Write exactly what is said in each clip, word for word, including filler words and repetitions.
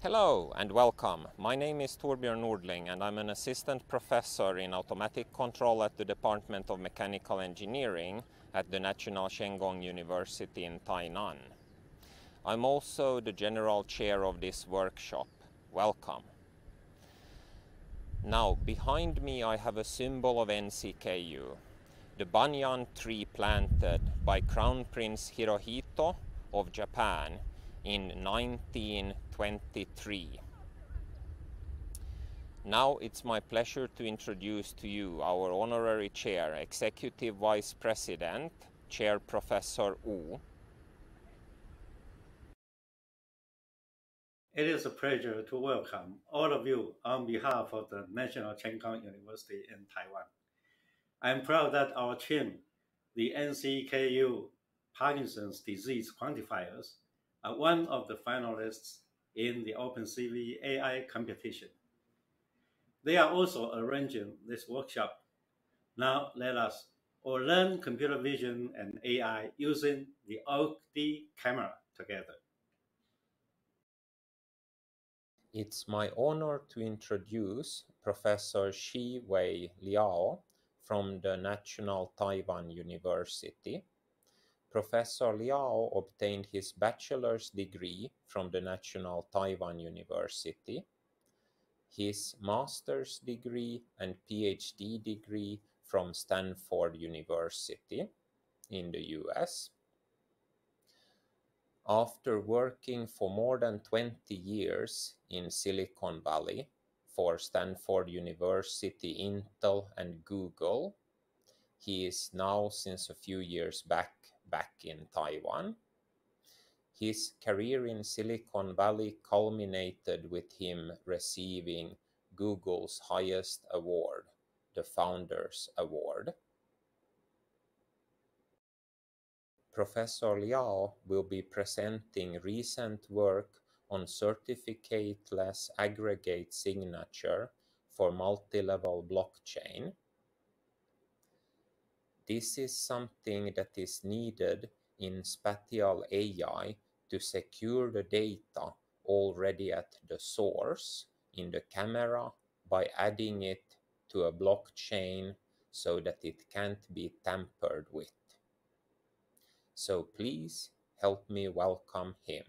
Hello and welcome. My name is Torbjörn Nordling and I'm an assistant professor in automatic control at the Department of Mechanical Engineering at the National Cheng Kung University in Tainan. I'm also the general chair of this workshop. Welcome. Now, behind me I have a symbol of N C K U, the banyan tree planted by Crown Prince Hirohito of Japan in nineteen twenty-three. Now it's my pleasure to introduce to you our honorary chair, Executive Vice President, Chair Professor Wu. It is a pleasure to welcome all of you on behalf of the National Cheng Kung University in Taiwan. I'm proud that our team, the N C K U Parkinson's Disease Quantifiers, are one of the finalists in the OpenCV A I competition. They are also arranging this workshop. Now let us all learn computer vision and A I using the O A K D camera together. It's my honor to introduce Professor Shih-wei Liao from the National Taiwan University. Professor Liao obtained his bachelor's degree from the National Taiwan University. His master's degree and PhD degree from Stanford University in the U S. After working for more than twenty years in Silicon Valley for Stanford University, Intel, and Google, he is now, since a few years back, back in Taiwan. His career in Silicon Valley culminated with him receiving Google's highest award, the Founders Award. Professor Liao will be presenting recent work on certificateless aggregate signature for multi-level blockchain. This is something that is needed in spatial A I to secure the data already at the source in the camera by adding it to a blockchain so that it can't be tampered with. So please help me welcome him.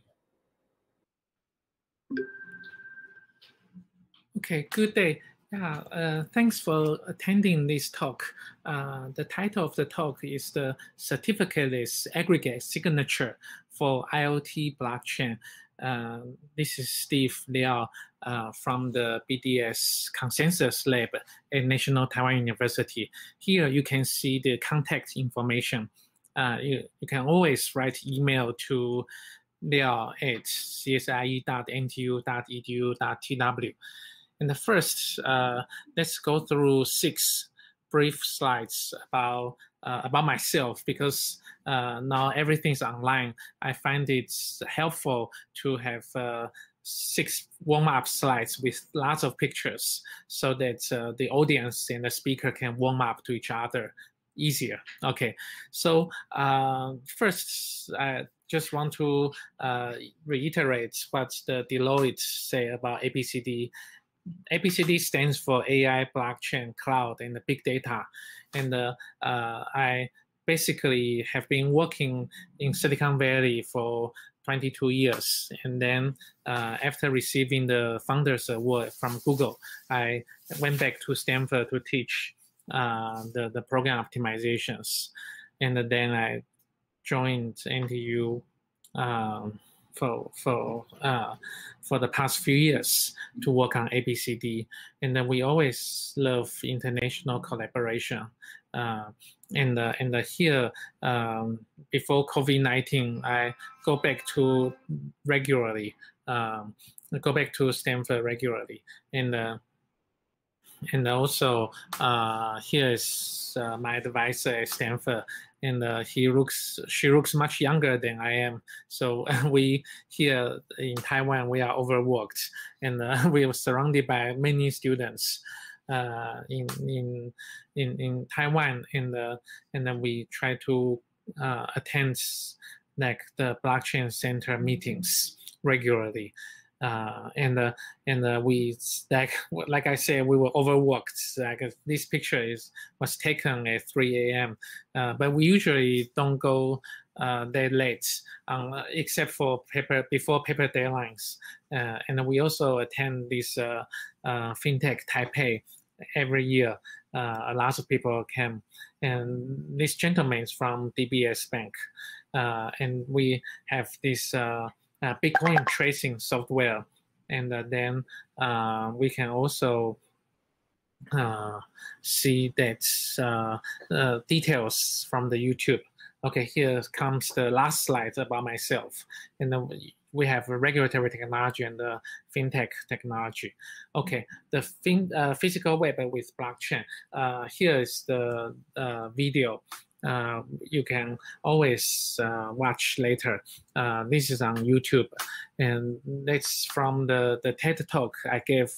Okay, good day. Yeah, uh, thanks for attending this talk. Uh, the title of the talk is the Certificateless Aggregate Signature for IoT Blockchain. Uh, this is Steve Liao uh, from the B D S Consensus Lab at National Taiwan University. Here you can see the contact information. Uh, you, you can always write email to liao at c s i e dot n t u dot e d u dot t w. And the first, uh, let's go through six brief slides about uh, about myself, because uh, now everything's online. I find it's helpful to have uh, six warm-up slides with lots of pictures so that uh, the audience and the speaker can warm up to each other easier. Okay, so uh, first, I just want to uh, reiterate what the Deloitte say about A B C D. A B C D stands for A I, blockchain, cloud, and the big data. And uh, uh, I basically have been working in Silicon Valley for twenty-two years. And then uh, after receiving the Founders Award from Google, I went back to Stanford to teach uh, the, the program optimizations. And then I joined N T U. Um, for for uh, for the past few years to work on A B C D. And then we always love international collaboration. Uh, and uh, and uh, here, um, before COVID nineteen, I go back to regularly, um, go back to Stanford regularly. And uh, and also uh, here is uh, my advisor at Stanford. And uh, he looks, she looks much younger than I am. So we here in Taiwan, we are overworked, and uh, we are surrounded by many students uh, in, in in in Taiwan. And uh, and then we try to uh, attend like the blockchain center meetings regularly. Uh, and uh, and uh, we like like I said, we were overworked. Like uh, this picture is was taken at three A M Uh, but we usually don't go uh, that late, um, except for paper before paper deadlines. Uh, and we also attend this uh, uh, FinTech Taipei every year. Uh, lots of people came, and this gentleman is from D B S Bank, uh, and we have this. Uh, Uh, Bitcoin tracing software, and uh, then uh, we can also uh, see that uh, uh, details from the YouTube. Okay, here comes the last slide about myself, and then we have regulatory technology and the fintech technology. Okay, the fin uh, physical web with blockchain. Uh, here is the uh, video. Uh, you can always uh, watch later. Uh, this is on YouTube, and that's from the, the TED Talk I gave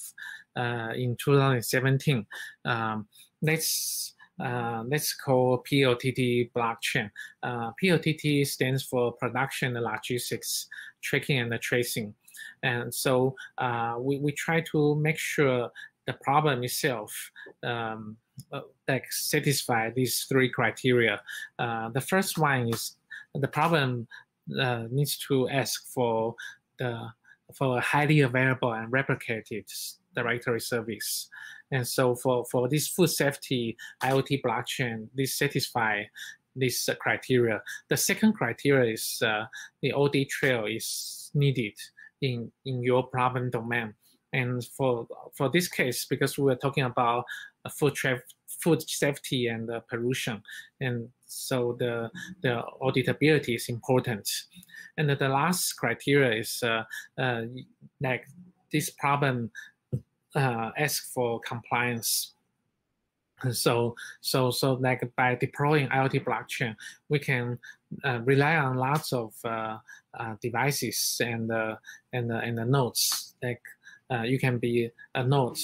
uh, in two thousand seventeen. Um, that's, uh, that's called P O T T blockchain. Uh, P O T T stands for Production and Logistics, Tracking and Tracing. And so uh, we, we try to make sure the problem itself um, that satisfy these three criteria. Uh, the first one is the problem uh, needs to ask for the for a highly available and replicated directory service. And so for, for this food safety I O T blockchain, this satisfy this uh, criteria. The second criteria is uh, the O D trail is needed in, in your problem domain. And for for this case, because we were talking about uh, food tra food safety and uh, pollution, and so the the auditability is important. And the last criteria is uh, uh, like this problem uh, asks for compliance. And so so so like by deploying I O T blockchain, we can uh, rely on lots of uh, uh, devices and uh, and uh, and the nodes like. Uh, you can be a node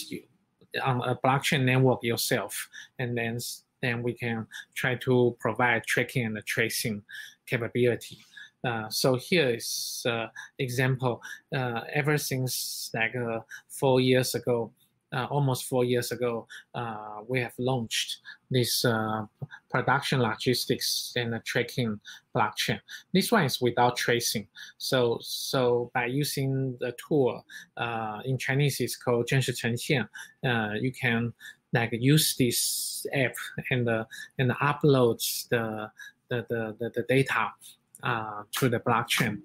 on a blockchain network yourself, and then then we can try to provide tracking and tracing capability. Uh, so here is uh, example. Uh, ever since like uh, four years ago, uh, almost four years ago, uh, we have launched this uh, production logistics and uh, tracking blockchain. This one is without tracing. So, so by using the tool, uh, in Chinese it's called zhenshi chengxian. Uh, you can like use this app and uh, and upload the the the, the, the data uh, to the blockchain.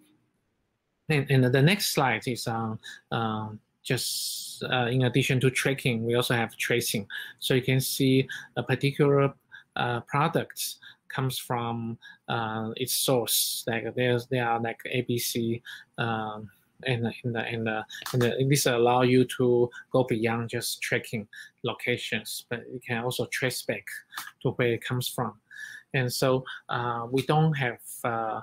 And and the next slide is on. Um, Just uh, in addition to tracking, we also have tracing. So you can see a particular uh, product comes from uh, its source. Like there's there are like A B C, um, and and and, uh, and the, this allow you to go beyond just tracking locations, but you can also trace back to where it comes from. And so uh, we don't have uh,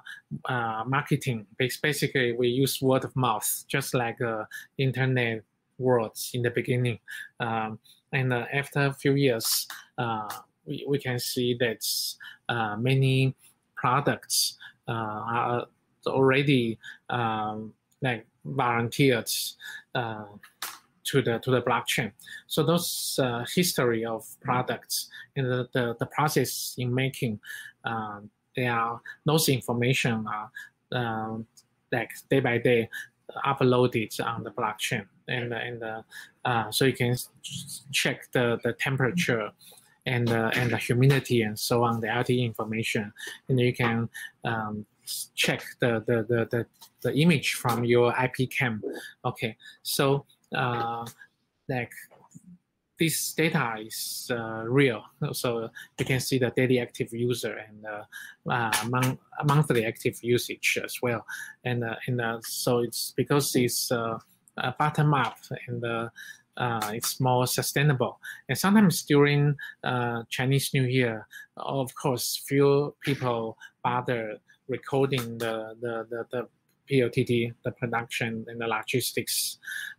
uh, marketing. Basically, we use word of mouth, just like uh, internet words in the beginning. Um, and uh, after a few years, uh, we, we can see that uh, many products uh, are already um, like volunteered uh, to the to the blockchain. So those uh, history of products and the, the, the process in making, uh, they are those information are uh, like day by day uploaded on the blockchain, and and uh, uh, so you can check the the temperature and uh, and the humidity and so on, the I O T information, and you can. Um, check the, the the the the image from your I P cam. Okay, so uh, like this data is uh, real. So you can see the daily active user and uh, uh, mon monthly active usage as well. And uh, and uh, so it's because it's uh, uh, bottom up and. Uh, Uh, it's more sustainable. And sometimes during uh, Chinese New Year, of course, few people bother recording the, the, the, the P O T T, the production and the logistics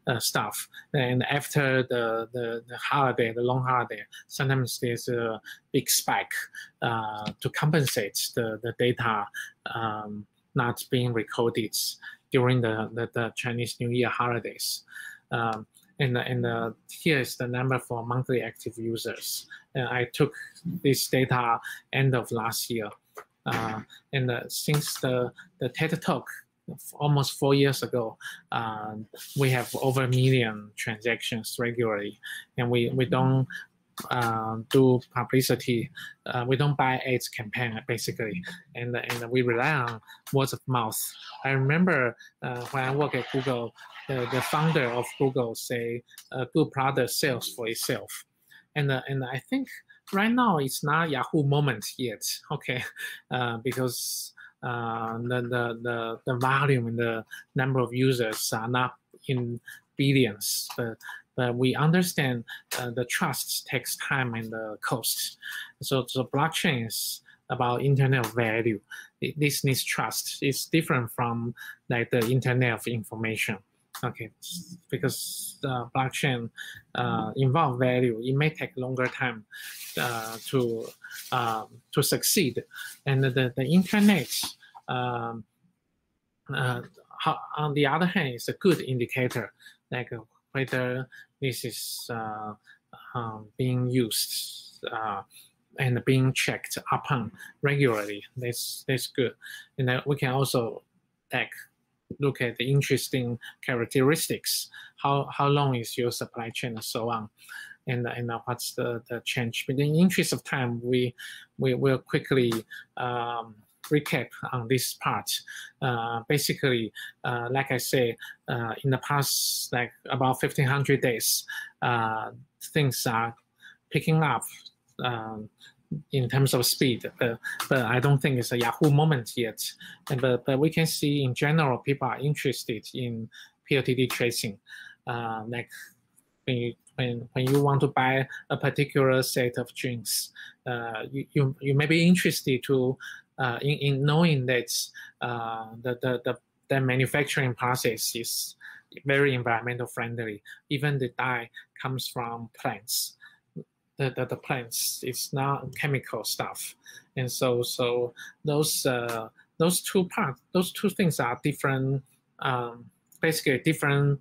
uh, stuff. And after the, the, the holiday, the long holiday, sometimes there's a big spike uh, to compensate the, the data um, not being recorded. during the, the, the Chinese New Year holidays. Um, and and uh, here is the number for monthly active users. And I took this data end of last year. Uh, and uh, since the, the TED Talk almost four years ago, uh, we have over a million transactions regularly, and we, we don't uh, do publicity. Uh, we don't buy ads campaign, basically, and, and we rely on words of mouth. I remember uh, when I worked at Google, uh, the founder of Google say, a good product sells for itself. And, uh, and I think right now it's not Yahoo moment yet, okay, uh, because Uh, the, the, the, the volume and the number of users are not in billions, but, but we understand uh, the trust takes time and the cost. So, so blockchain is about internet of value. It, this needs trust. It's different from like the internet of information. Okay, because uh, blockchain uh, involve value, it may take longer time uh, to uh, to succeed, and the the internet, um, uh, on the other hand, is a good indicator, like whether this is uh, um, being used uh, and being checked upon regularly. That's that's good, and then we can also take. Look at the interesting characteristics. How how long is your supply chain and so on, and and what's the, the change? But in the interest of time, we we will quickly um, recap on this part. Uh, basically, uh, like I say, uh, in the past like about fifteen hundred days, uh, things are picking up. Um, in terms of speed, uh, but I don't think it's a Yahoo moment yet. And, but, but we can see in general, people are interested in P O T T tracing. Uh, like when you, when, when you want to buy a particular set of drinks, uh, you, you, you may be interested to uh, in, in knowing that uh, the, the, the, the manufacturing process is very environmental friendly. Even the dye comes from plants. The, the plants, it's not chemical stuff, and so so those uh, those two parts, those two things are different, um, basically different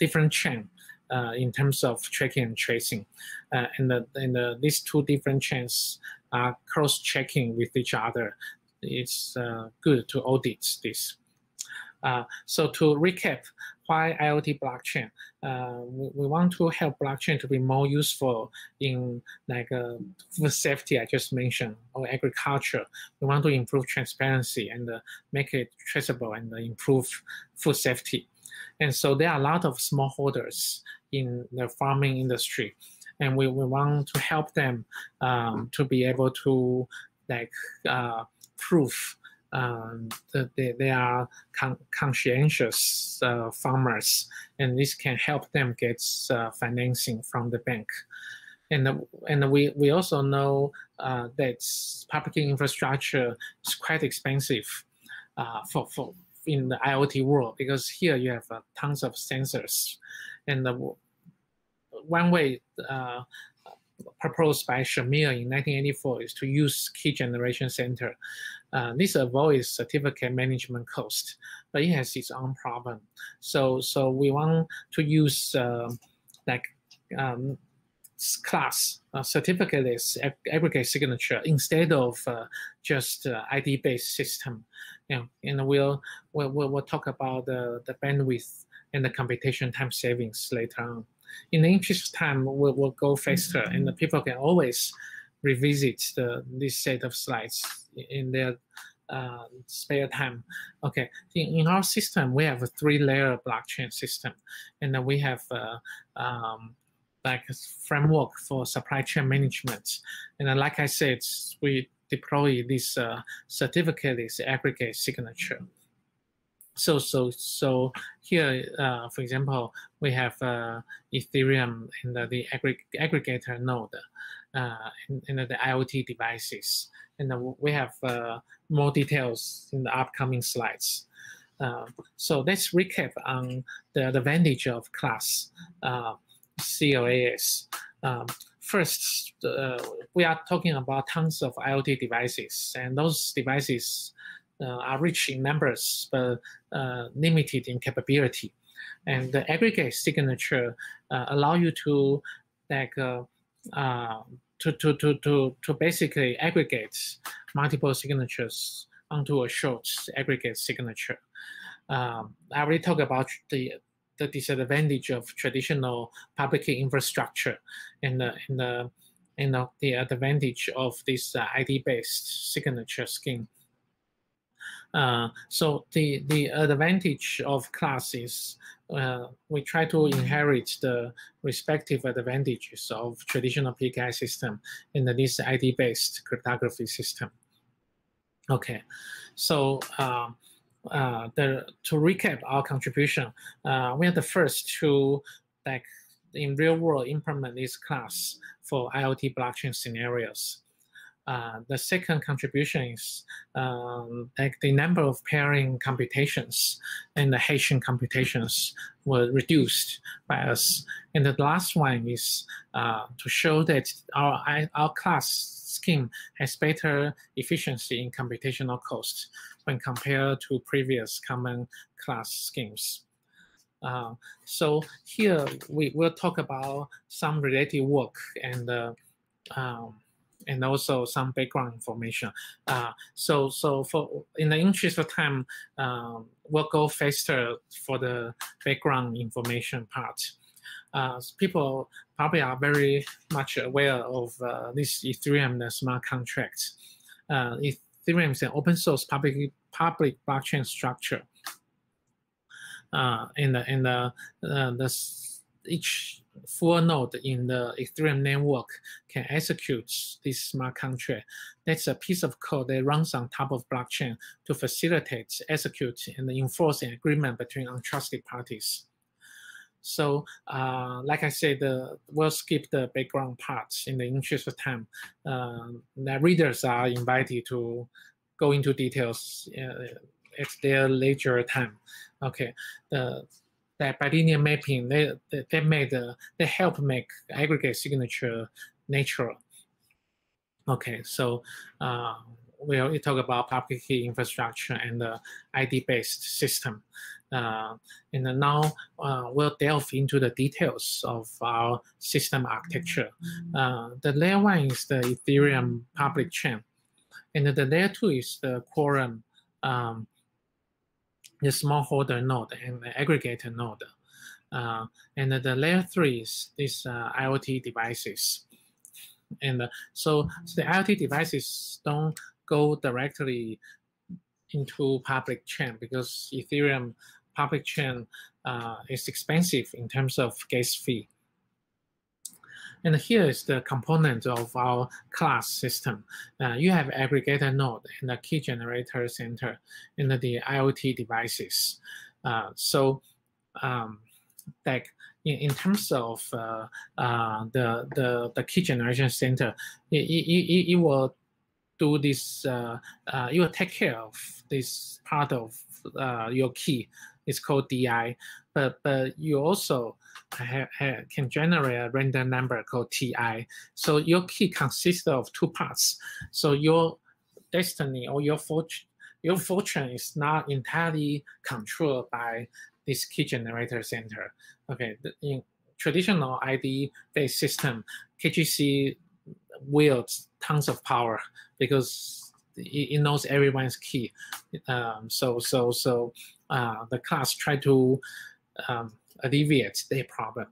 different chain uh, in terms of tracking and tracing, uh, and the, and the, these two different chains are cross checking with each other. It's uh, good to audit this. Uh, so to recap. Why IoT blockchain? Uh, we, we want to help blockchain to be more useful in like uh, food safety I just mentioned, or agriculture. We want to improve transparency and uh, make it traceable and uh, improve food safety. And so there are a lot of smallholders in the farming industry, and we, we want to help them um, to be able to like uh, prove Um, they, they are con conscientious uh, farmers, and this can help them get uh, financing from the bank. And the, and we we also know uh, that public infrastructure is quite expensive uh, for for in the IoT world, because here you have uh, tons of sensors, and the one way. Uh, proposed by Shamir in nineteen eighty-four is to use key generation center. Uh, this avoids certificate management cost, but it has its own problem. So, so we want to use uh, like um, CLAS, uh, certificateless ag aggregate signature, instead of uh, just uh, I D-based system. Yeah. And we'll, we'll, we'll talk about the, the bandwidth and the computation time savings later on. In the interest of time, we'll, we'll go faster, mm-hmm. and the people can always revisit the, this set of slides in their uh, spare time. Okay, in, in our system, we have a three-layer blockchain system, and then we have uh, um, like a framework for supply chain management. And then, like I said, we deploy this uh, certificate, this aggregate signature. So so so here, uh, for example, we have uh, Ethereum and uh, the aggr aggregator node, uh, and, and the IoT devices, and uh, we have uh, more details in the upcoming slides. Uh, so let's recap on the advantage of CLAS, uh, C L A S. Um, First, uh, we are talking about tons of IoT devices, and those devices uh, are rich in numbers but uh, limited in capability. And the aggregate signature uh, allow you to like uh, uh, to, to to to to basically aggregate multiple signatures onto a short aggregate signature. Um, I already talked about the the disadvantage of traditional public infrastructure and the and the and the, the advantage of this uh, I D-based signature scheme. Uh, so the the advantage of CLAS is uh, we try to inherit the respective advantages of traditional P K I system and this I D-based cryptography system. Okay, so uh, uh, the, to recap our contribution, uh, we are the first to like in real world implement this CLAS for IoT blockchain scenarios. Uh, the second contribution is um, like the number of pairing computations and the hashing computations were reduced by us. And the last one is uh, to show that our, our CLAS scheme has better efficiency in computational cost when compared to previous common CLAS schemes. Uh, so here we will talk about some related work and uh, um, and also some background information. Uh, so, so for in the interest of time, um, we'll go faster for the background information part. Uh, people probably are very much aware of uh, this Ethereum, the smart contract. Uh, Ethereum is an open source public public blockchain structure. Uh, and the, and the, uh, the each full node in the Ethereum network can execute this smart contract. That's a piece of code that runs on top of blockchain to facilitate, execute, and enforce an agreement between untrusted parties. So, uh, like I said, uh, we'll skip the background parts in the interest of time. Uh, the readers are invited to go into details uh, at their later time. Okay. Uh, That bilinear mapping, they they made uh, they help make aggregate signature natural. Okay, so uh, we already talk about public key infrastructure and the uh, I D-based system, uh, and then now uh, we'll delve into the details of our system architecture. Mm-hmm. Uh, the layer one is the Ethereum public chain, and the layer two is the Quorum. Um, The smallholder node and the aggregator node, uh, and the layer three is these uh, IoT devices, and uh, so, so the IoT devices don't go directly into public chain because Ethereum public chain uh, is expensive in terms of gas fee. And here is the component of our CLAS system. Uh, you have aggregator node and the key generator center and the IoT devices. Uh, so, um, like in, in terms of uh, uh, the, the the key generation center, it, it, it will do this. Uh, uh, it will take care of this part of uh, your key. It's called D I, but but you also Ha, ha, can generate a random number called T I. So your key consists of two parts. So your destiny or your fortune, your fortune is not entirely controlled by this key generator center. Okay, in traditional I D-based system, K G C wields tons of power because it, it knows everyone's key. Um, so so so uh, the CLAS try to um, alleviate their problem.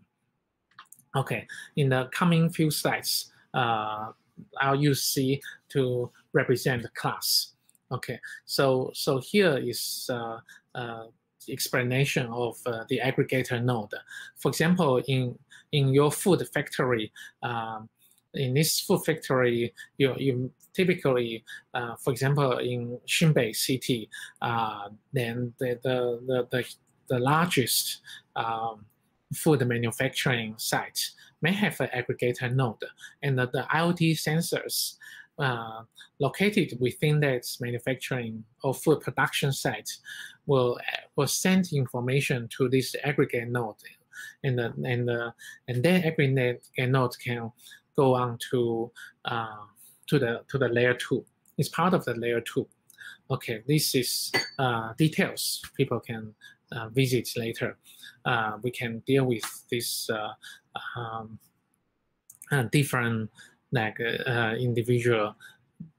Okay, in the coming few slides, uh, I'll use C to represent the CLAS. Okay, so so here is uh, uh, explanation of uh, the aggregator node. For example, in in your food factory, um, in this food factory, you you typically, uh, for example, in Shinbei City, uh, then the the the, the the largest um, food manufacturing site may have an aggregator node, and the, the IoT sensors uh, located within that manufacturing or food production site will will send information to this aggregate node, and the, and the, and then aggregate node can go on to uh, to the to the layer two. It's part of the layer two. okay, this is uh, details people can uh, visit later. Uh, we can deal with this uh, um, uh, different like uh, individual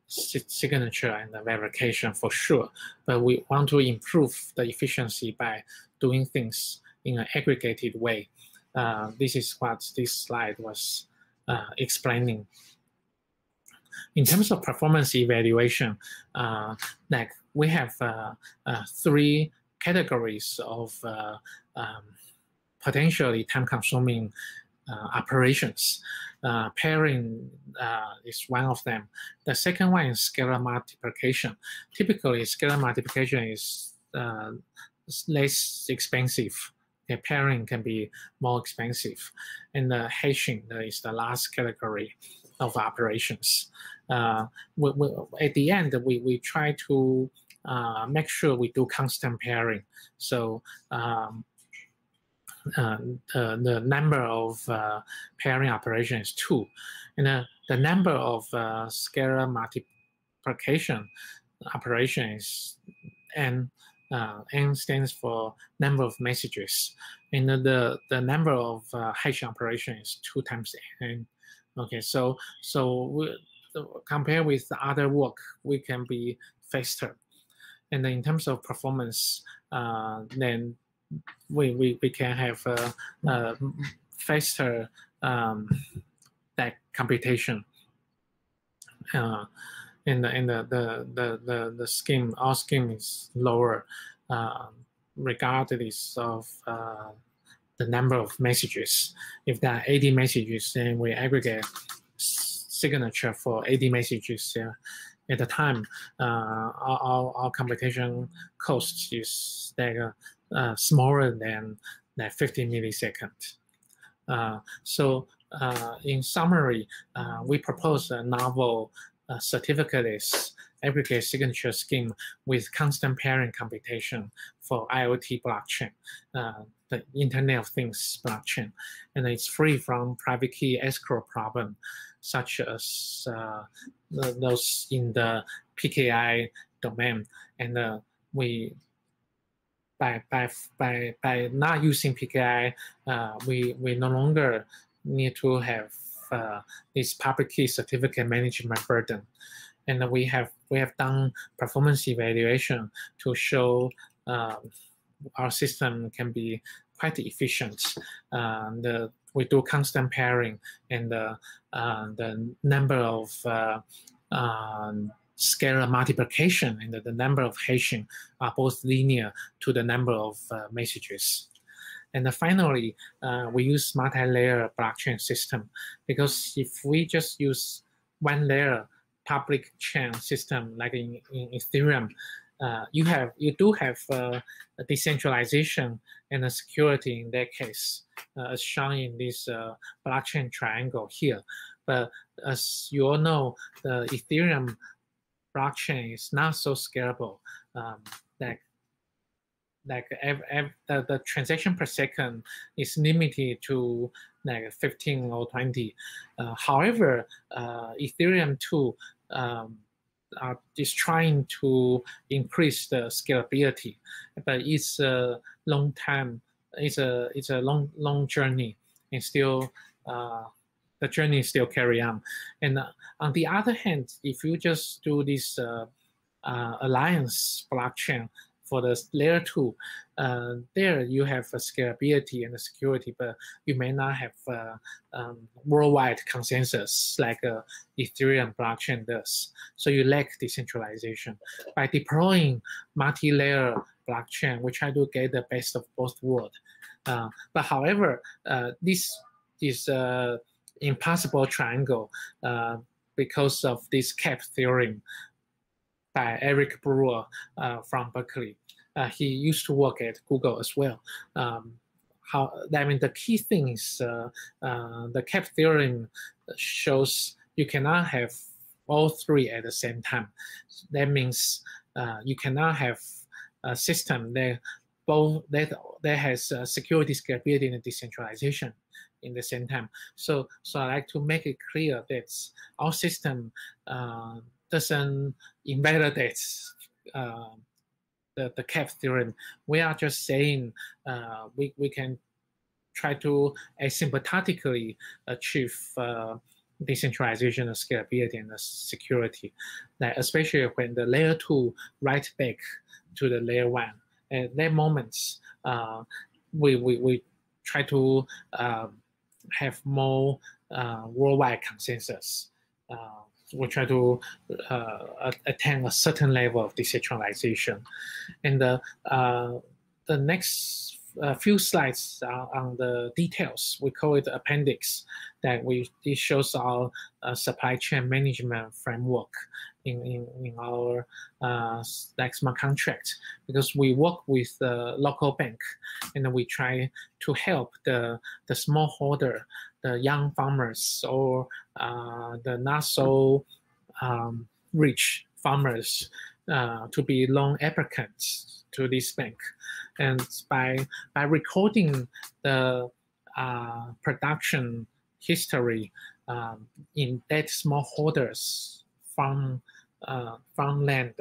signature and verification for sure, but we want to improve the efficiency by doing things in an aggregated way. Uh, this is what this slide was uh, explaining. In terms of performance evaluation, uh, like we have uh, uh, three categories of uh, um, potentially time-consuming Uh, operations. Uh, pairing uh, is one of them. The second one is scalar multiplication. Typically, scalar multiplication is uh, less expensive. Okay, pairing can be more expensive. And the hashing is the last category of operations. Uh, we, we, at the end, we, we try to uh, make sure we do constant pairing. So, um, Uh, uh, the number of uh, pairing operations is two, and uh, the number of uh, scalar multiplication operation is n. Uh, n stands for number of messages, and uh, the the number of uh, hash operation is two times n. Okay, so so we, uh, compared with the other work, we can be faster, and in terms of performance, uh, then. We, we, we can have a, a faster um, like computation, uh, and, the, and the, the, the, the scheme, our scheme is lower uh, regardless of uh, the number of messages. If there are eighty messages, then we aggregate signature for eighty messages uh, at a time. Uh, our, our, our computation cost is like a, Uh, smaller than that fifty milliseconds. Uh, so uh, in summary, uh, we propose a novel uh, certificateless aggregate signature scheme with constant pairing computation for IoT blockchain, uh, the Internet of Things blockchain. And it's free from private key escrow problem, such as uh, those in the P K I domain. And uh, we By, by, by, by not using P K I, uh, we, we no longer need to have uh, this public key certificate management burden. And we have, we have done performance evaluation to show uh, our system can be quite efficient. Uh, the, we do constant pairing, and the, uh, the number of uh, um, scalar multiplication and the number of hashing are both linear to the number of uh, messages. And uh, finally, uh, we use multi-layer blockchain system, because if we just use one layer public chain system like in, in Ethereum, uh, you have you do have uh, a decentralization and a security in that case, uh, as shown in this uh, blockchain triangle here. But as you all know, the Ethereum blockchain is not so scalable. Um, like like every, every, the, the transaction per second is limited to like fifteen or twenty. Uh, however, uh, Ethereum two um, are, is trying to increase the scalability, but it's a long time. It's a it's a long long journey, and still uh, the journey is still carry on. And uh, on the other hand, if you just do this uh, uh, alliance blockchain for the layer two, uh, there you have a scalability and a security, but you may not have uh, um, worldwide consensus like uh, Ethereum blockchain does. So you lack decentralization. By deploying multi-layer blockchain, we try to get the best of both worlds. Uh, but however, uh, this is uh, impossible triangle uh, because of this C A P theorem by Eric Brewer uh, from Berkeley. Uh, he used to work at Google as well. Um, how, I mean, the key thing is uh, uh, the C A P theorem shows you cannot have all three at the same time. That means uh, you cannot have a system that both that that has uh, security, scalability, and decentralization in the same time. So, so I like to make it clear that our system uh, doesn't invalidate uh, the, the C A P theorem. We are just saying uh, we, we can try to asymptotically achieve uh, decentralization and scalability and security, like especially when the layer two writes back to the layer one. At that moment, uh, we, we, we try to uh, have more uh, worldwide consensus. Uh, we try to uh, attain a certain level of decentralization. And the, uh, the next a few slides on the details. We call it appendix. That we it shows our uh, supply chain management framework in in, in our uh, like smart contract, because we work with the local bank, and we try to help the the smallholder, the young farmers, or uh, the not so um, rich farmers uh, to be loan applicants to this bank. And by by recording the uh, production history um, in that smallholders farm uh, farmland,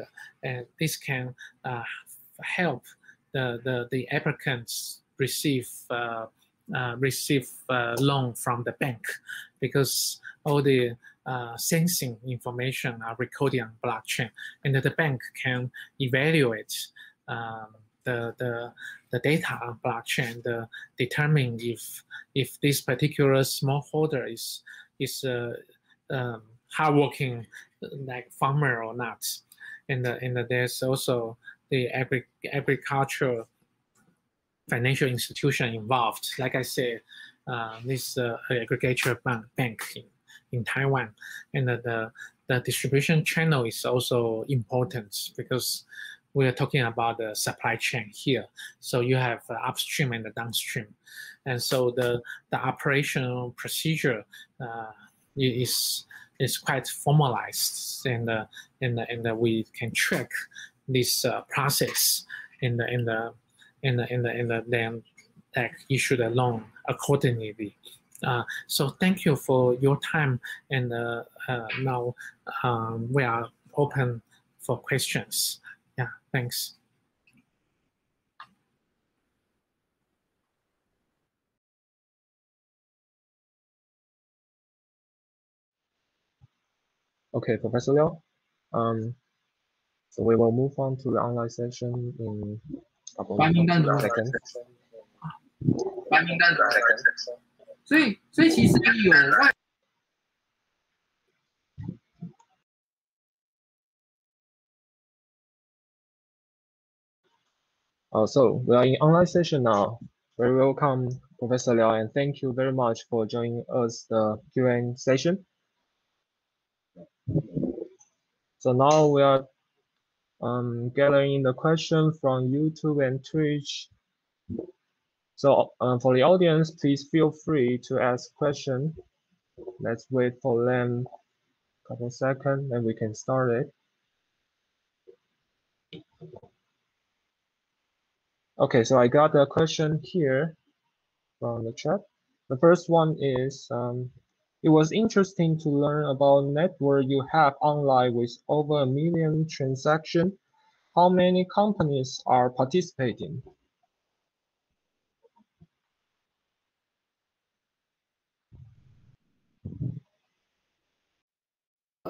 and this can uh, help the, the the applicants receive uh, uh, receive uh, loan from the bank, because all the uh, sensing information are recorded on blockchain, and the bank can evaluate Um, The, the the data on blockchain to determine if if this particular smallholder is is a uh, um, hardworking like farmer or not, and the, and the, there's also the agri agricultural financial institution involved. Like I said, uh, this uh, agricultural bank bank in, in Taiwan, and the, the the distribution channel is also important, because we are talking about the supply chain here. So you have the upstream and the downstream. And so the, the operational procedure uh, is, is quite formalized, and, uh, and, and we can track this uh, process, and in the, in the, in the, in the, then like, issue the loan accordingly. Uh, so thank you for your time. And uh, uh, now um, we are open for questions. Yeah, thanks. Okay, Professor Liao. Um, so we will move on to the online session in a couple of seconds. So, Uh, so we are in online session now. Very welcome, Professor Liao, and thank you very much for joining us the Q and A session. So now we are um, gathering the question from YouTube and Twitch. So uh, for the audience, please feel free to ask questions. Let's wait for them a couple seconds, and we can start it. Okay, so I got a question here from the chat. The first one is, um, it was interesting to learn about network you have online with over a million transactions. How many companies are participating?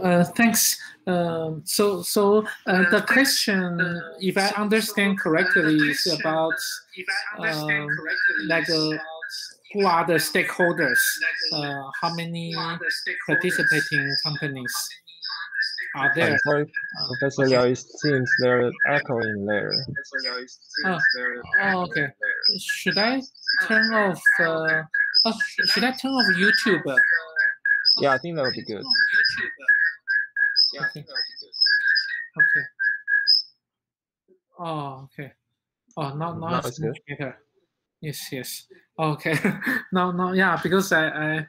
Uh, thanks. Uh, so, so uh, the question, if I understand correctly, is about uh, like uh, who are the stakeholders? Uh, how many participating companies are there? Sorry, Professor Liao, it seems there is echoing there. Oh, oh, okay. Should I turn off? Uh, oh, should I turn off YouTube? Yeah, I think that would be good. Yeah, okay. Okay. Oh, okay. Oh, now, now it's much better. Yes, yes. Okay. no, no, yeah, because I, I,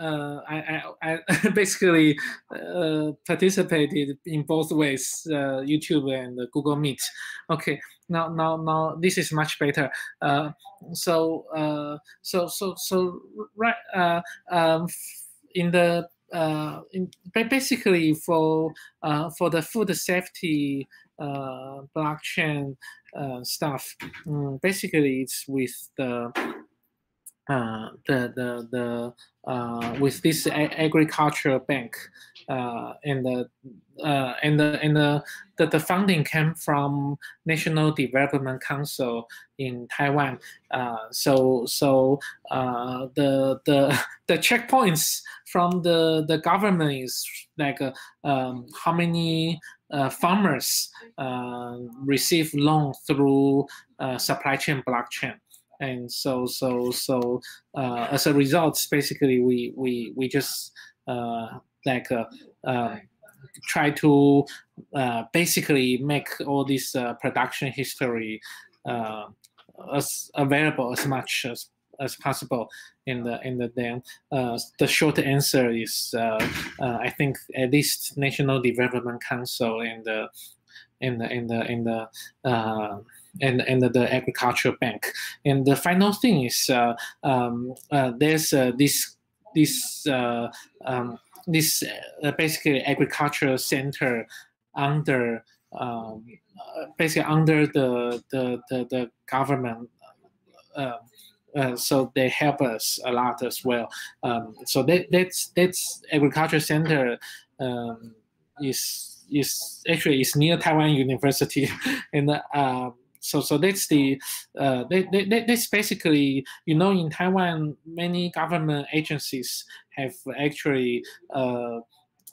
uh, I, I, I basically uh, participated in both ways, uh, YouTube and Google Meet. Okay. Now, now, now, this is much better. Uh, so, uh, so, so, so, right. Uh, um, in the Uh, in, basically for uh, for the food safety uh, blockchain uh, stuff. Um, basically, it's with the uh, the the the uh, with this agricultural bank, uh, and the uh, and the and the, the the funding came from National Development Council in Taiwan. Uh, so so uh, the the the checkpoints from the the government is like uh, um, how many uh, farmers uh, receive loan through uh, supply chain blockchain. And so, so, so, uh, as a result, basically, we we we just uh, like uh, uh, try to uh, basically make all this uh, production history uh, as available as much as as possible. In the in the then, uh, the short answer is, uh, uh, I think at least National Development Council and the and the and the and the. Uh, And, and the agricultural bank. And the final thing is uh, um, uh, there's uh, this this uh, um, this uh, basically agricultural center under um, basically under the the the, the government. Uh, uh, so they help us a lot as well. Um, so that that's that's agricultural center um, is is actually is near Taiwan University, and. Uh, So, so that's the uh, that, that, that's basically, you know, in Taiwan, many government agencies have actually uh,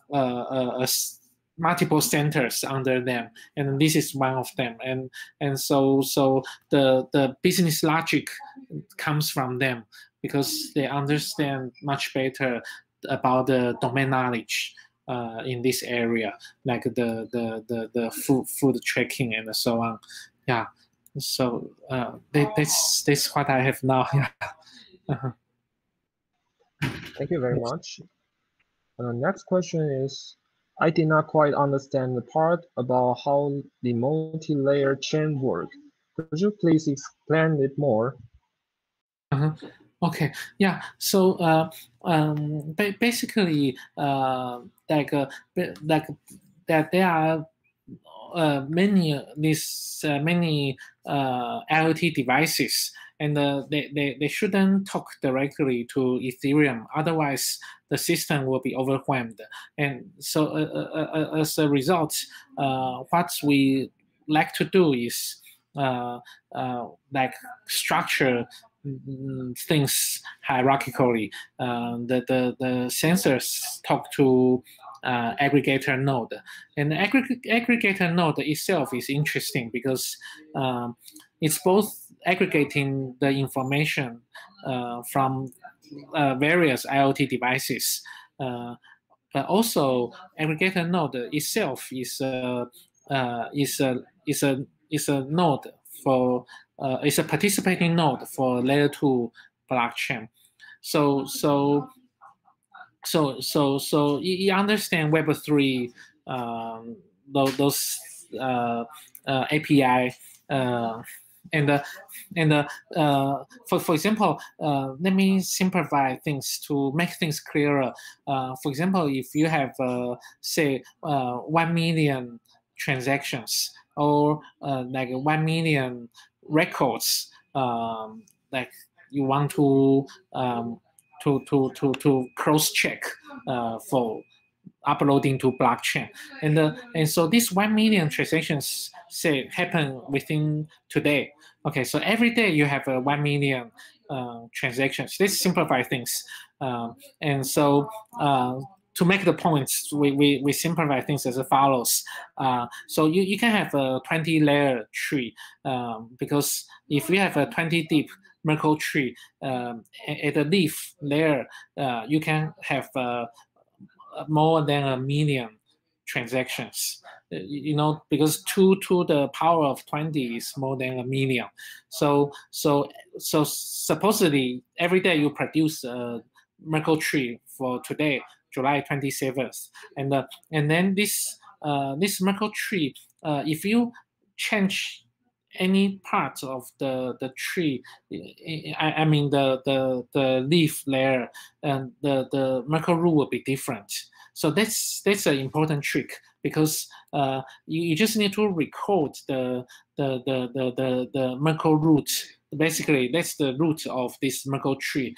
uh, uh, multiple centers under them, and this is one of them. And and so so the the business logic comes from them because they understand much better about the domain knowledge. Uh, in this area, like the the the, the food food tracking and so on, yeah. So uh, that, that's that's what I have now. Yeah. Uh-huh. Thank you very much. And the next question is, I did not quite understand the part about how the multi-layer chain work. Could you please explain it more? Uh-huh. Okay. Yeah. So uh, um, ba basically, uh, like uh, like that, there are uh, many these uh, many uh, IoT devices, and uh, they, they they shouldn't talk directly to Ethereum. Otherwise, the system will be overwhelmed. And so, uh, uh, as a result, uh, what we like to do is uh, uh, like structure things hierarchically. Uh, the, the the sensors talk to uh, aggregator node, and the aggregate, aggregator node itself is interesting because um, it's both aggregating the information uh, from uh, various IoT devices, uh, but also aggregator node itself is a uh, is a is a is a node for. Uh, it's a participating node for layer two blockchain, so so so so so you understand Web three, um, those, those uh, uh, A P I, uh, and uh, and uh, uh, for for example, uh, let me simplify things to make things clearer. Uh, for example, if you have uh, say uh, one million transactions or uh, like one million records, um, like you want to um, to to to to cross check uh, for uploading to blockchain, and uh, and so these one million transactions say happen within today. Okay, so every day you have uh, one million uh, transactions. This simplifies things, um, and so. Uh, To make the points, we, we, we simplify things as follows. Uh, so you, you can have a twenty layer tree, um, because if we have a twenty deep Merkle tree, um, at the leaf layer, uh, you can have uh, more than a million transactions. You know, because two to the power of twenty is more than a million. So so so supposedly every day you produce a Merkle tree for today. July twenty-seventh, and uh, and then this uh, this Merkle tree, uh, if you change any part of the the tree, I, I mean the the the leaf layer, and the the Merkle rule will be different. So that's that's an important trick, because uh, you, you just need to record the the the the the, the Merkle root. Basically, that's the root of this Merkle tree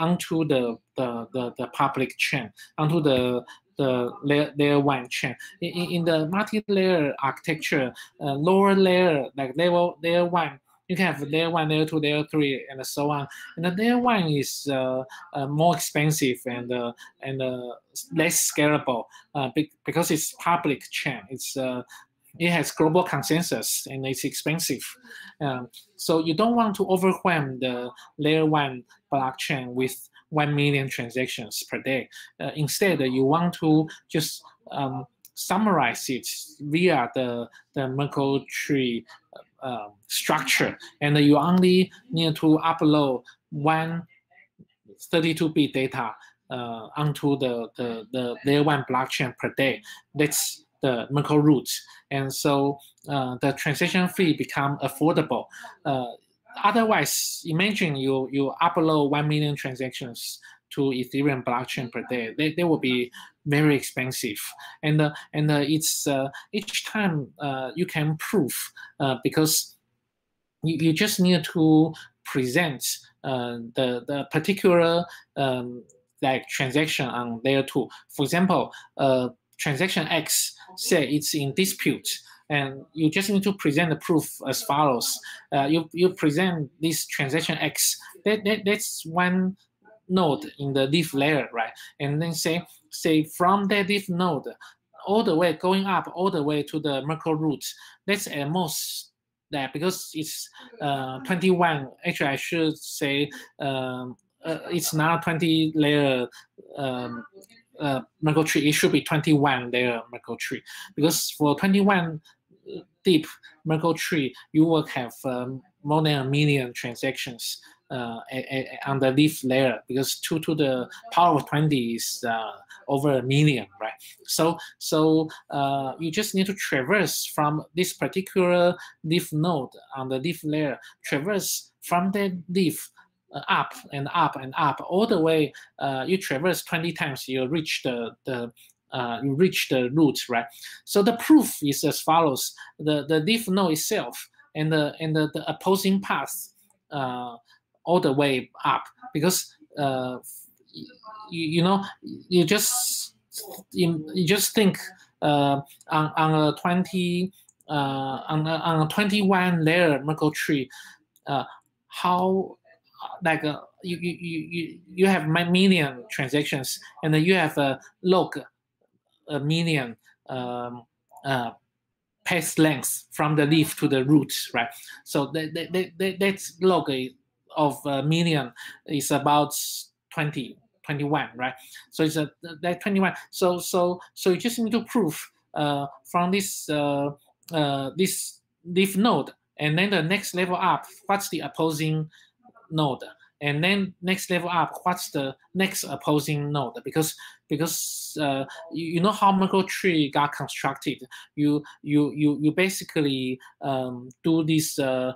onto the the the, the public chain, onto the the layer, layer one chain. In, in the multi-layer architecture, uh, lower layer like level layer one. You can have layer one, layer two, layer three, and so on. And the layer one is uh, uh, more expensive and uh, and uh, less scalable uh, be because it's public chain. It's uh, it has global consensus and it's expensive. Um, so you don't want to overwhelm the layer one blockchain with one million transactions per day. Uh, instead, you want to just um, summarize it via the the Merkle tree. Um, structure, and you only need to upload one thirty-two bit data uh, onto the, the, the layer one blockchain per day. That's the Merkle root, and so uh, the transaction fee become affordable. Uh, otherwise, imagine you you upload one million transactions to Ethereum blockchain per day. They, they will be very expensive, and uh, and uh, it's uh, each time uh, you can prove uh, because you, you just need to present uh, the the particular um, like transaction on layer two. For example, uh, transaction X, say it's in dispute, and you just need to present the proof as follows. Uh, you you present this transaction X. That, that that's one node in the leaf layer, right? And then say say from that leaf node all the way going up all the way to the Merkle root, that's at most that, because it's uh twenty-one, actually I should say um uh, it's not twenty layer um uh Merkle tree, it should be twenty-one layer Merkle tree, because for twenty-one deep Merkle tree you will have um, more than a million transactions Uh, a, a, on the leaf layer, because two to the power of twenty is uh, over a million, right? So, so uh, you just need to traverse from this particular leaf node on the leaf layer, traverse from that leaf uh, up and up and up all the way. Uh, you traverse twenty times, you reach the the uh, you reach the root, right? So the proof is as follows: the the leaf node itself and the and the, the opposing path. Uh, all the way up, because uh, you, you know you just you, you just think uh, on on a twenty uh, on a, on a twenty-one layer Merkle tree, uh, how like uh, you you you you have million transactions and then you have a log a million um, uh, path length from the leaf to the root, right? So that that that that's log is of a million is about twenty, twenty-one, right? So it's a that twenty-one. So so so you just need to prove uh, from this uh, uh, this leaf node, and then the next level up, what's the opposing node, and then next level up, what's the next opposing node? Because because uh, you, you know how Merkle tree got constructed. You you you you basically um, do this. Uh,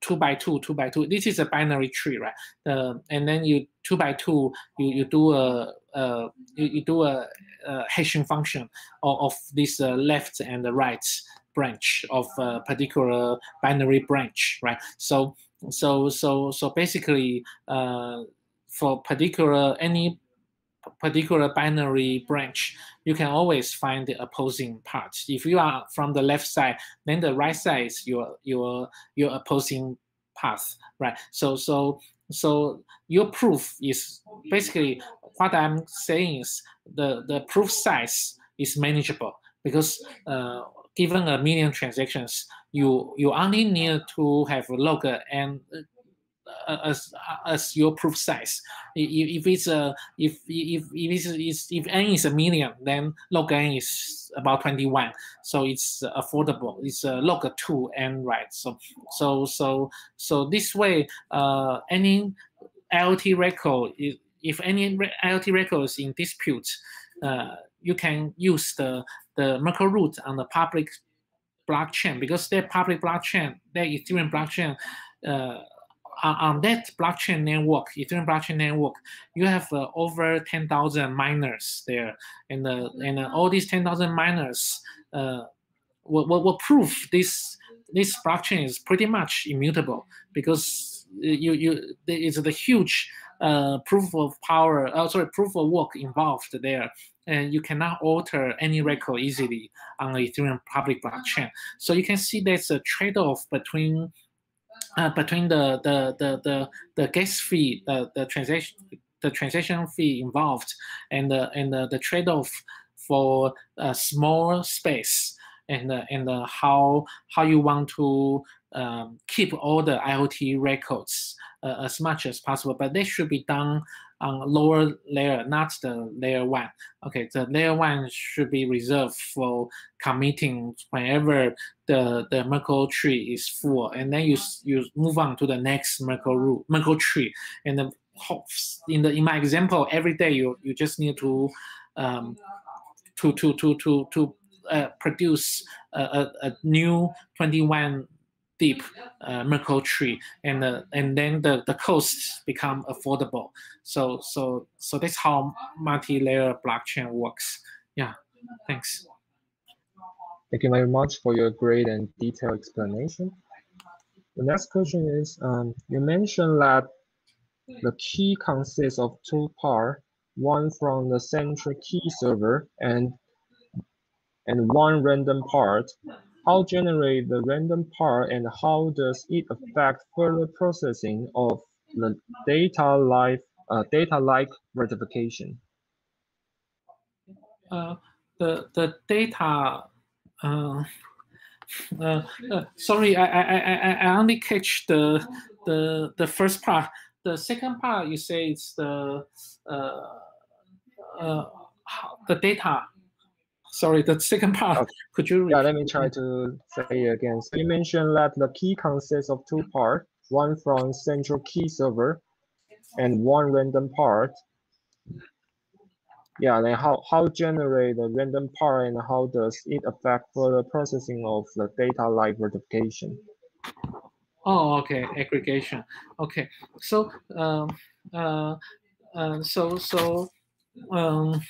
Two by two, two by two. This is a binary tree, right? Uh, and then you two by two, you you do a uh, you, you do a, a hashing function of, of this uh, left and the right branch of a particular binary branch, right? So so so so basically, uh, for particular any particular binary branch, you can always find the opposing parts. If you are from the left side, then the right side is your your your opposing path, right? So so so your proof is basically what I'm saying is the the proof size is manageable, because uh, given a million transactions, you you only need to have a log and As as your proof size. If, if it's a if if if it's, if n is a million, then log n is about twenty-one, so it's affordable. It's a log two n, right? So so so so this way, uh, any IoT record, if, if any IoT record is in dispute, uh, you can use the the Merkle root on the public blockchain, because their public blockchain, their Ethereum blockchain. Uh, on that blockchain network, Ethereum blockchain network, you have uh, over ten thousand miners there, and uh, and uh, all these ten thousand miners uh, will, will, will prove this this blockchain is pretty much immutable, because you you it's the huge uh, proof of power, uh, sorry, proof of work involved there. And you cannot alter any record easily on the Ethereum public blockchain. So you can see there's a trade-off between uh, between the the the the, the gas fee, the, the transaction the transaction fee involved, and the and the, the trade-off for a small space, and uh, and uh, how how you want to um, keep all the I O T records uh, as much as possible. But they should be done on lower layer, not the layer one. Okay, the layer one should be reserved for committing whenever the, the Merkle tree is full, and then you you move on to the next Merkle root, Merkle tree. And then in the in my example, every day you you just need to um, to to to to to uh, produce a, a, a new twenty-one deep uh, Merkle tree, and uh, and then the, the costs become affordable. So so so that's how multi-layer blockchain works. Yeah, thanks. Thank you very much for your great and detailed explanation. The next question is, um, you mentioned that the key consists of two parts, one from the central key server and and one random part. How generate the random part, and how does it affect further processing of the data life, uh, data like ratification? Uh, the the data. Uh, uh, uh, sorry, I I I only catch the the the first part. The second part you say it's the uh, uh, the data. Sorry, the second part, okay. Could you read? Yeah, let me try to say it again. So you mentioned that the key consists of two parts, one from central key server and one random part. Yeah, then how, how generate the random part, and how does it affect further processing of the data like verification? Oh, okay, aggregation. Okay, so, um, uh, uh, so, so, um,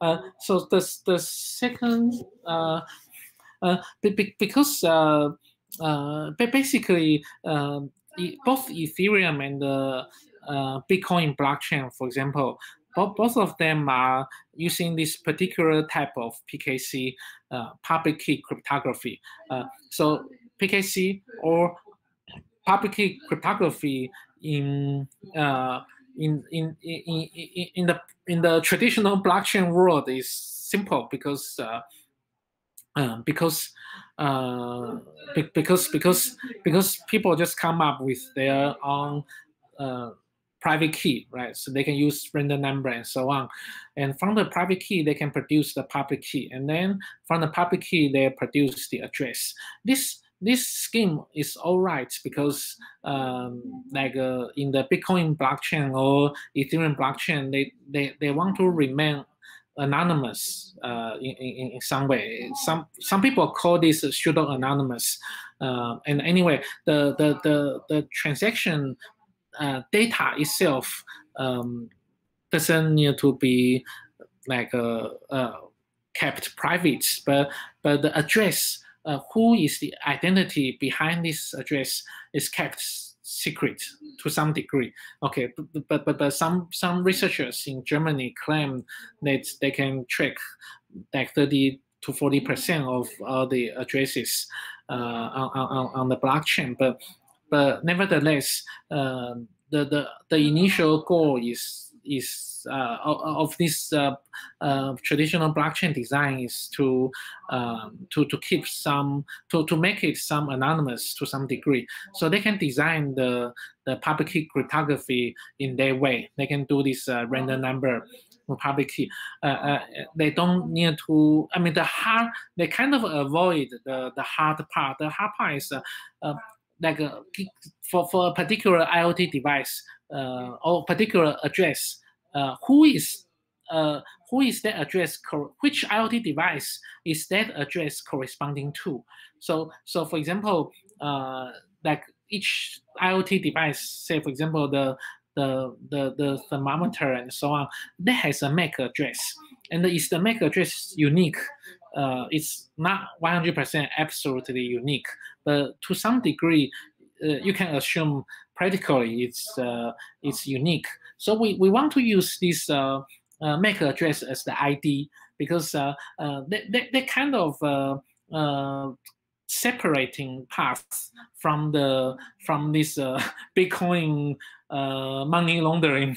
Uh, so the the second uh, uh, because uh, uh, basically uh, both Ethereum and the uh, Bitcoin blockchain, for example, both both of them are using this particular type of P K C, uh, public key cryptography. Uh, so P K C or public key cryptography in uh, In in in in the in the traditional blockchain world is simple, because uh, uh, because uh, because because because people just come up with their own uh, private key, right? So they can use random number and so on, and from the private key they can produce the public key, and then from the public key they produce the address. This. This scheme is all right, because um, like uh, in the Bitcoin blockchain or Ethereum blockchain, they, they, they want to remain anonymous uh, in, in, in some way. Some some people call this pseudo anonymous. Uh, and anyway, the the the, the transaction uh, data itself um, doesn't need to be like uh, uh, kept private, but but the address. Uh, who is the identity behind this address is kept secret to some degree. Okay, but but but, but some some researchers in Germany claim that they can track like thirty to forty percent of all the addresses uh, on, on on the blockchain. But but nevertheless, uh, the the the initial goal is is. Uh, of this uh, uh, traditional blockchain design is to um, to to keep some to to make it some anonymous to some degree, so they can design the the public key cryptography in their way. They can do this uh, random number public key. Uh, uh, they don't need to. I mean, the hard they kind of avoid the the hard part. The hard part is uh, uh, like a, for for a particular I O T device uh, or particular address. Uh, who is uh, who is that address? Which I O T device is that address corresponding to? So, so for example, uh, like each IoT device, say for example the the the the thermometer and so on, that has a M A C address, and is the M A C address unique? Uh, it's not one hundred percent absolutely unique, but to some degree, uh, you can assume practically it's uh, it's unique. So we we want to use this uh, uh, M A C address as the I D, because uh, uh, that, that that kind of uh, uh, separating paths from the from this uh, Bitcoin uh, money laundering.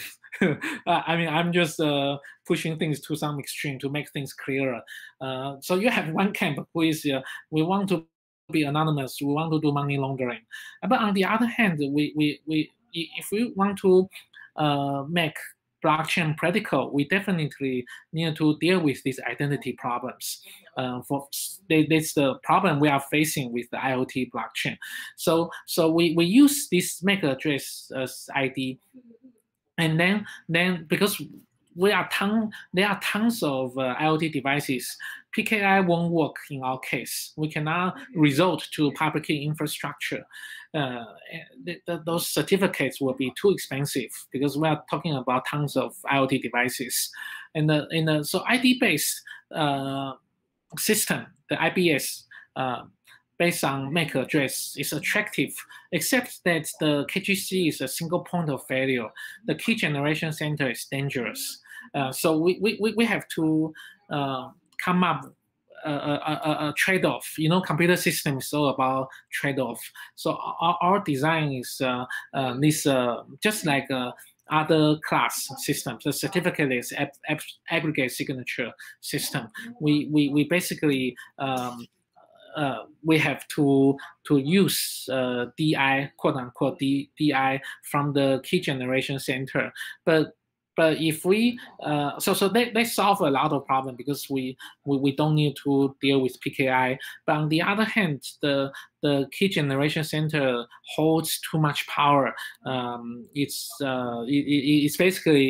I mean, I'm just uh, pushing things to some extreme to make things clearer. Uh, so you have one camp who is uh, we want to be anonymous, we want to do money laundering. But on the other hand, we we we if we want to uh, make blockchain practical, we definitely need to deal with these identity problems. Uh, for they, that's the problem we are facing with the IoT blockchain. So so we we use this M A C address as I D. And then, then because we are ton, there are tons of uh, IoT devices, P K I won't work in our case. We cannot resort to public key infrastructure. Uh, th th those certificates will be too expensive because we are talking about tons of IoT devices. And the, in the, so I D-based uh, system, the I B S, uh, based on M A C address is attractive, except that the K G C is a single point of failure. The key generation center is dangerous. Uh, so we, we, we have to uh, come up a, a, a trade-off. You know, computer system is all about trade-off. So our, our design is uh, uh, this, uh, just like uh, other class systems, the certificate is ab ab aggregate signature system. We, we, we basically, um, Uh, we have to to use uh, D I, quote unquote D I, from the key generation center. But but if we uh, so so they, they solve a lot of problem because we, we we don't need to deal with P K I. But on the other hand, the the key generation center holds too much power. Um, it's uh, it, it, it's basically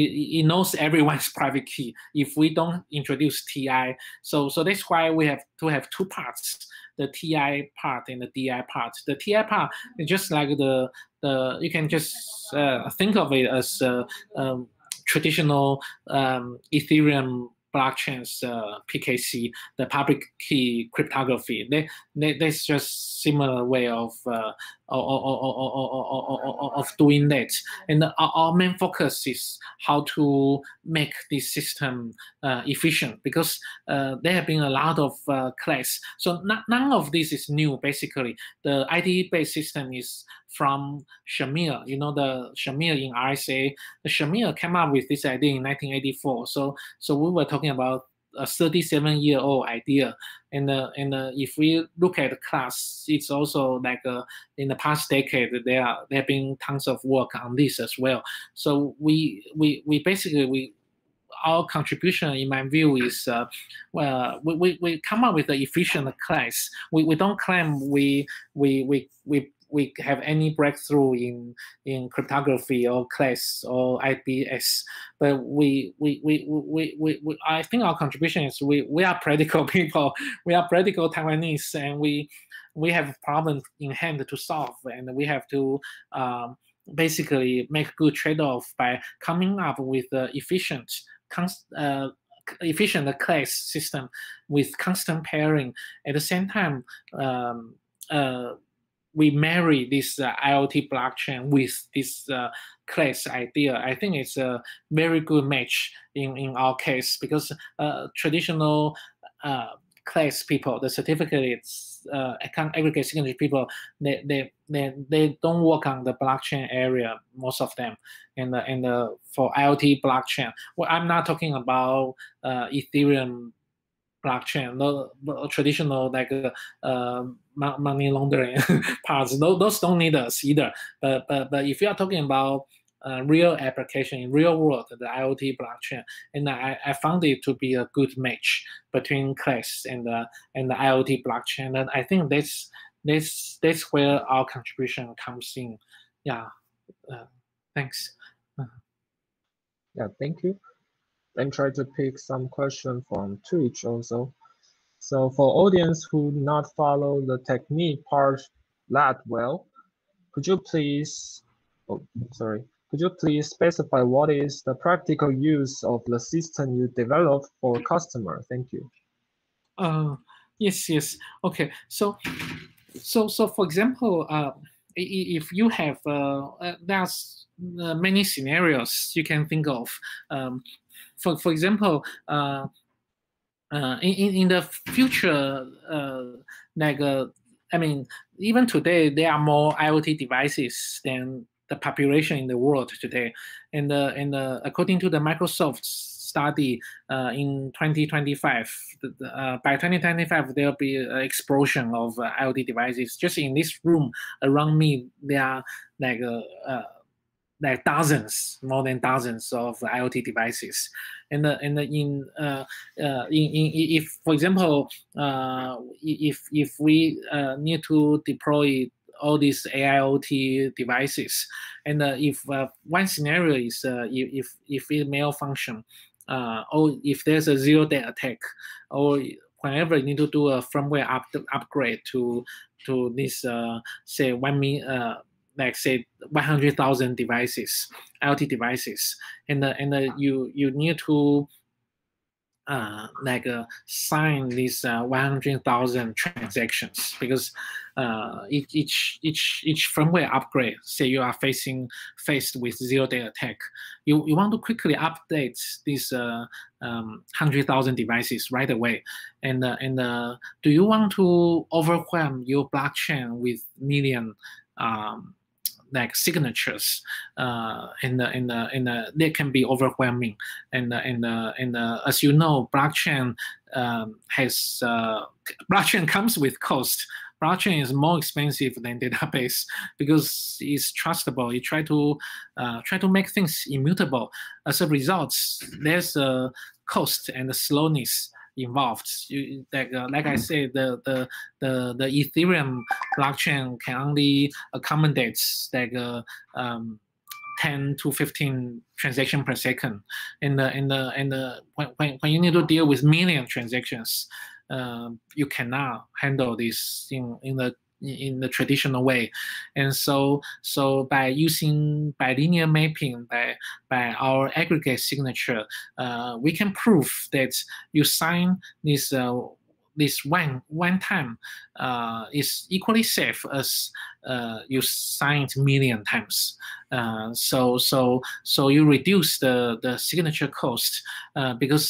it, it knows everyone's private key. If we don't introduce T I, so so that's why we have to have two parts: the T I part and the D I part. The T I part is just like the the you can just uh, think of it as uh, um, traditional um, Ethereum blockchain's uh, P K C, the public key cryptography. They, they, that's just similar way of uh, of doing that. And our main focus is how to make this system uh, efficient, because uh, there have been a lot of uh, class. So not, none of this is new, basically. The I D E-based system is from Shamir, you know, the Shamir in R S A. The Shamir came up with this idea in nineteen eighty-four. So, so we were talking about a thirty-seven-year-old idea, and uh, and uh, if we look at the class, it's also like uh, in the past decade there are, there have been tons of work on this as well. So we we we basically we our contribution, in my view, is uh, well we, we we come up with an efficient class. We we don't claim we we we we. we have any breakthrough in in cryptography or C L A S or I B S, but we we we we we, we I think our contribution is we we are practical people. We are practical Taiwanese, and we we have problems in hand to solve, and we have to um, basically make good trade-off by coming up with uh, efficient uh, efficient C L A S system with constant pairing. At the same time, Um, uh, we marry this uh, IoT blockchain with this uh, C L A S idea. I think it's a very good match in, in our case, because uh, traditional uh, C L A S people, the certificates, uh, account aggregate signature people, they, they they they don't work on the blockchain area, most of them. And the, and the, for IoT blockchain, well, I'm not talking about uh, Ethereum blockchain, no, traditional like uh, money laundering parts. No, those don't need us either. But but but if you are talking about uh, real application in real world, the IoT blockchain, and I, I found it to be a good match between C L A S and the and the IoT blockchain. And I think that's that's that's where our contribution comes in. Yeah. Uh, thanks. Yeah. Thank you. And try to pick some question from Twitch also. So for audience who not follow the technique part that well, could you please, oh, sorry, could you please specify what is the practical use of the system you develop for a customer? Thank you. Uh, yes, yes. Okay. So, so, so for example, uh, if you have, uh, uh, there's uh, many scenarios you can think of. Um, for, for example, uh, uh, in, in the future, uh, like, uh, I mean, even today, there are more IoT devices than the population in the world today. And, uh, and uh, according to the Microsoft's study, uh, in twenty twenty-five, uh, by twenty twenty-five, there'll be an explosion of uh, IoT devices. Just in this room around me, there are like uh, uh, like dozens, more than dozens of IoT devices. And uh, and in, uh, uh, in in if, for example, uh, if if we uh, need to deploy all these A I O T devices, and uh, if uh, one scenario is uh, if if it malfunction, Uh, or if there's a zero-day attack, or whenever you need to do a firmware up upgrade to to this, uh, say one million, uh, like say one hundred thousand devices, IoT devices, and uh, and uh, you you need to uh, like uh, sign these uh, one hundred thousand transactions, because uh, each each each firmware upgrade, say you are facing faced with zero-day attack, you you want to quickly update these uh, um, one hundred thousand devices right away, and uh, and uh, do you want to overwhelm your blockchain with million um, like signatures, uh, and uh, and uh, and uh, they can be overwhelming, and uh, and uh, and uh, as you know, blockchain um, has uh, blockchain comes with cost. Blockchain is more expensive than database because it's trustable. You try to uh, try to make things immutable. As a result, there's a cost and a slowness involved. You, like, uh, like I said, the the the the Ethereum blockchain can only accommodate like uh, um, ten to fifteen transaction per second, and uh, and uh, and uh, when when you need to deal with million transactions, Uh, you cannot handle this in in the in the traditional way, and so so by using by linear mapping, by by our aggregate signature, uh, we can prove that you sign this uh, this one one time uh, is equally safe as uh, you sign it million times. Uh, so so so you reduce the the signature cost, uh, because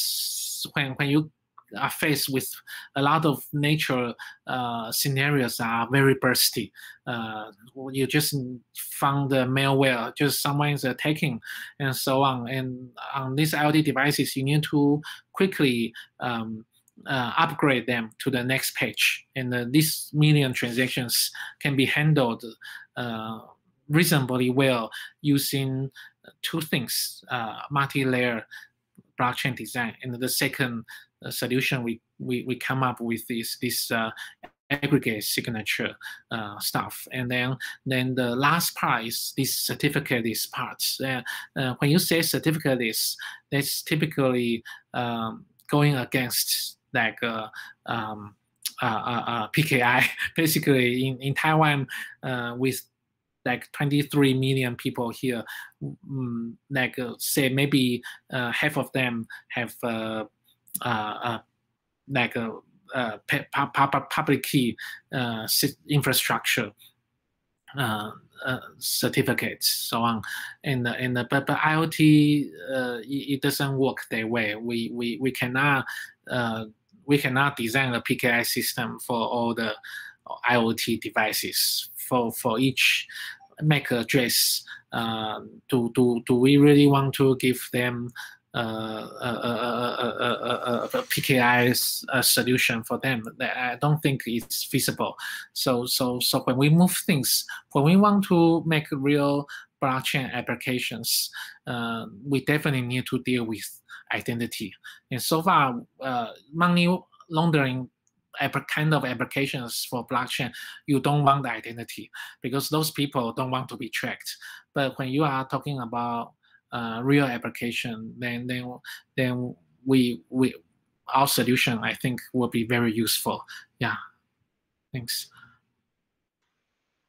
when when you are faced with a lot of nature uh, scenarios are very bursty. Uh, you just found the malware, just someone is attacking, and so on. And on these IoT devices, you need to quickly um, uh, upgrade them to the next page. And uh, these million transactions can be handled uh, reasonably well using two things: uh, multi-layer blockchain design, and the second solution we, we we come up with is this uh, aggregate signature uh, stuff, and then then the last part is this certificate list part. Uh, uh, when you say certificate list, that's typically um, going against like uh, um, uh, uh, uh, P K I. Basically, in in Taiwan, uh, with like twenty-three million people here, um, like uh, say maybe uh, half of them have Uh, Uh, uh, like a uh, uh, public key uh, infrastructure uh, uh, certificates, so on, and and but, but IoT uh, it doesn't work that way. We we we cannot uh, we cannot design a P K I system for all the IoT devices for for each M A C address. Uh, do do do we really want to give them Uh, a, a, a, a, a P K I a solution for them? I don't think it's feasible. So, so, so when we move things, when we want to make real blockchain applications, uh, we definitely need to deal with identity. And so far, uh, money laundering kind of applications for blockchain, you don't want the identity because those people don't want to be tracked. But when you are talking about Uh, real application, then then then we we our solution, I think, will be very useful. Yeah, thanks.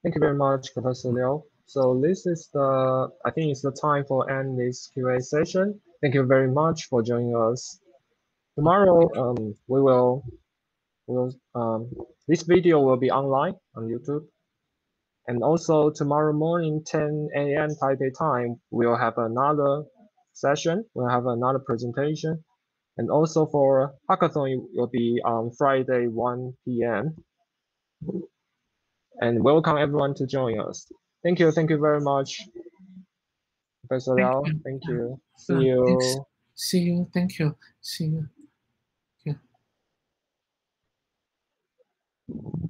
Thank you very much, Professor Liao. So this is the, I think it's the time for end this Q and A session. Thank you very much for joining us. Tomorrow, um, we will, we'll, um, this video will be online on YouTube. And also tomorrow morning, ten A M Taipei time, we'll have another session. We'll have another presentation. And also for hackathon, it will be on Friday, one P M And welcome everyone to join us. Thank you. Thank you very much, Professor Liao. Thank you. See you. Thanks. See you. Thank you. See you. Yeah.